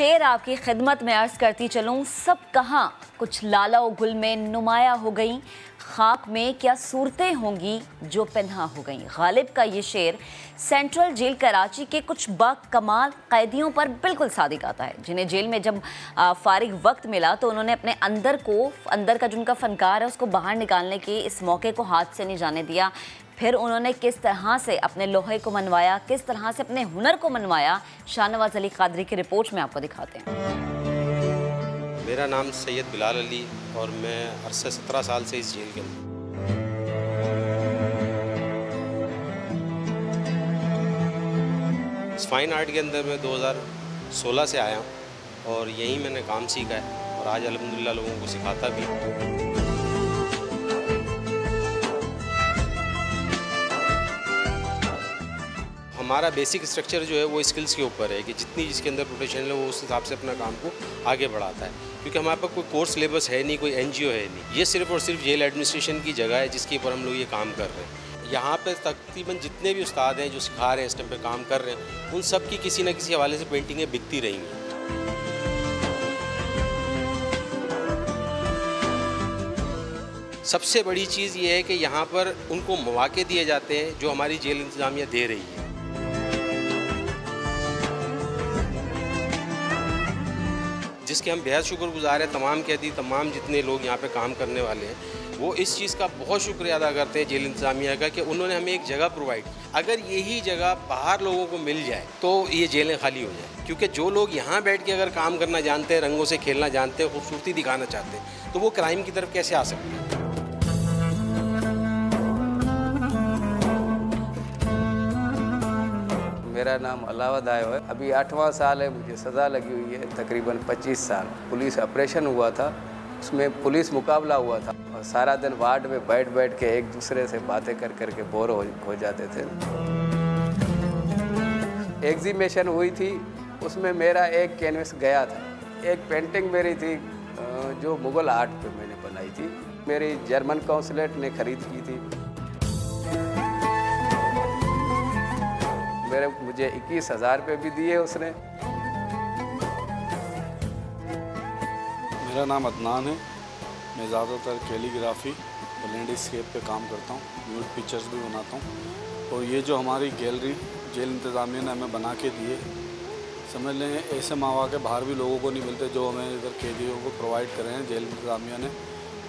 शेर आपकी खिदमत में अर्ज़ करती चलूँ, सब कहाँ कुछ लाला व गुल में नुमाया हो गई, खाक में क्या सूरतें होंगी जो पन्हा हो गई। गालिब का ये शेर सेंट्रल जेल कराची के कुछ बाकमाल कैदियों पर बिल्कुल सादिक आता है, जिन्हें जेल में जब फारिग वक्त मिला तो उन्होंने अपने अंदर का जो उनका फ़नकार है उसको बाहर निकालने के इस मौके को हाथ से नहीं जाने दिया। फिर उन्होंने किस तरह से अपने लोहे को मनवाया, किस तरह से अपने हुनर को मनवाया, शाहनवाज़ अली कादरी की रिपोर्ट में आपको दिखाते हैं। मेरा नाम सैयद बिलाल अली और मैं अरसे 17 साल से इस जेल के हूँ। फाइन आर्ट के अंदर मैं 2016 से आया हूँ और यहीं मैंने काम सीखा है और आज अल्हम्दुलिल्लाह लोगों को सिखाता भी हूँ। हमारा बेसिक स्ट्रक्चर जो है वो स्किल्स के ऊपर है कि जितनी जिसके अंदर प्रोफेशन है वो उस हिसाब से अपना काम को आगे बढ़ाता है, क्योंकि हमारे पास कोई कोर्स सिलेबस है नहीं, कोई एनजीओ है नहीं। ये सिर्फ और सिर्फ जेल एडमिनिस्ट्रेशन की जगह है जिसके ऊपर हम लोग ये काम कर रहे हैं। यहाँ पे तकरीबन जितने भी उस्ताद हैं जो सिखा रहे हैं, इस टाइम पर काम कर रहे हैं, उन सब की किसी न किसी हवाले से पेंटिंगें बिकती रहेंगी। सबसे बड़ी चीज़ ये है कि यहाँ पर उनको मौके दिए जाते हैं जो हमारी जेल इंतज़ामिया दे रही है। जिसके हम बेहद शुक्रगुजार हैं, तमाम कैदी, तमाम जितने लोग यहाँ पे काम करने वाले हैं, वो इस चीज़ का बहुत शुक्रिया अदा करते हैं जेल इंतज़ामिया का कि उन्होंने हमें एक जगह प्रोवाइड की। अगर यही जगह बाहर लोगों को मिल जाए तो ये जेलें खाली हो जाए, क्योंकि जो लोग यहाँ बैठ के अगर काम करना जानते हैं, रंगों से खेलना जानते हैं, खूबसूरती दिखाना चाहते हैं, तो वो क्राइम की तरफ कैसे आ सकते हैं। मेरा नाम अलावादाय है, अभी 8वां साल है, मुझे सज़ा लगी हुई है तकरीबन 25 साल। पुलिस ऑपरेशन हुआ था, उसमें पुलिस मुकाबला हुआ था और सारा दिन वार्ड में बैठ बैठ के एक दूसरे से बातें कर कर के बोर हो जाते थे। एग्जीबिशन हुई थी, उसमें मेरा एक कैनवस गया था। एक पेंटिंग मेरी थी जो मुग़ल आर्ट पे मैंने बनाई थी, मेरी जर्मन काउंसलेट ने खरीद की थी। मुझे 21,000 रुपये भी दिए उसने। मेरा नाम अदनान है, मैं ज़्यादातर कैलीग्राफी और लैंडस्केप पे काम करता हूँ, न्यूड पिक्चर्स भी बनाता हूँ। और ये जो हमारी गैलरी जेल इंतज़ामिया ने हमें बना के दिए, समझ लें ऐसे मौके बाहर भी लोगों को नहीं मिलते जो हमें इधर कैदियों को प्रोवाइड कर रहे हैं जेल इंतज़ामिया ने।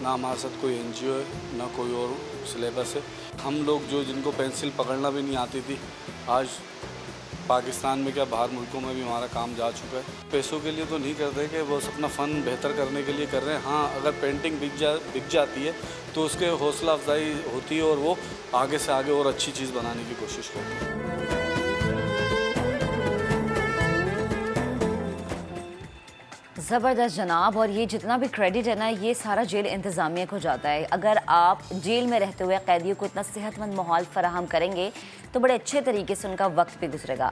ना हमारे साथ कोई NGO है, ना कोई और सिलेबस है। हम लोग जो जिनको पेंसिल पकड़ना भी नहीं आती थी, आज पाकिस्तान में क्या बाहर मुल्कों में भी हमारा काम जा चुका है। पैसों के लिए तो नहीं करते कि वो अपना फ़न बेहतर करने के लिए कर रहे हैं। हाँ, अगर पेंटिंग बिक जाती है तो उसके हौसला अफजाई होती है और वो आगे से आगे और अच्छी चीज़ बनाने की कोशिश करते हैं। ज़बरदस्त जनाब, और ये जितना भी क्रेडिट है ना, ये सारा जेल इंतज़ामिया को जाता है। अगर आप जेल में रहते हुए कैदियों को इतना सेहतमंद माहौल फराहम करेंगे तो बड़े अच्छे तरीके से उनका वक्त भी गुजरेगा।